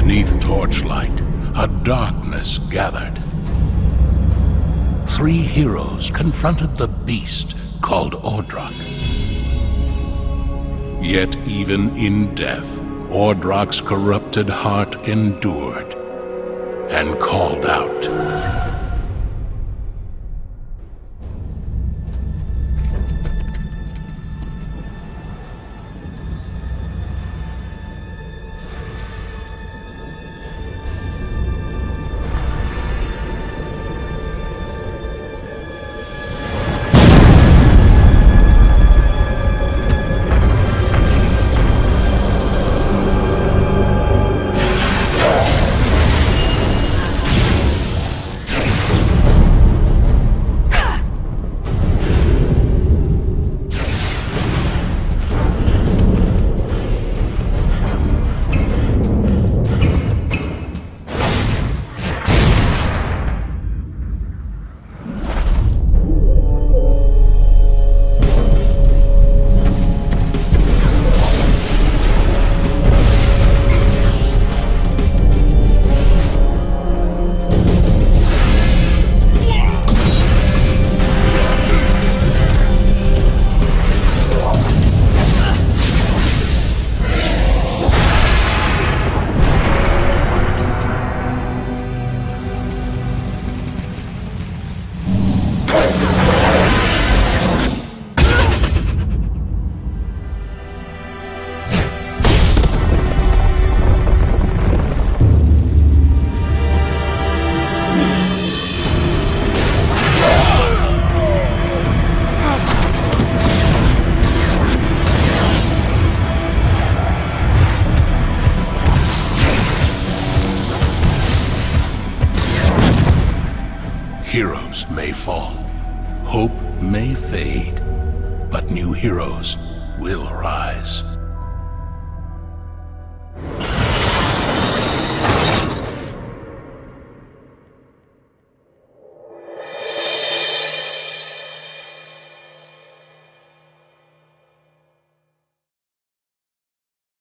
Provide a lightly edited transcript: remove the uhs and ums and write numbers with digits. Beneath torchlight, a darkness gathered. Three heroes confronted the beast called Ordrak. Yet even in death, Ordrak's corrupted heart endured and called out. Heroes may fall, hope may fade, but new heroes will rise.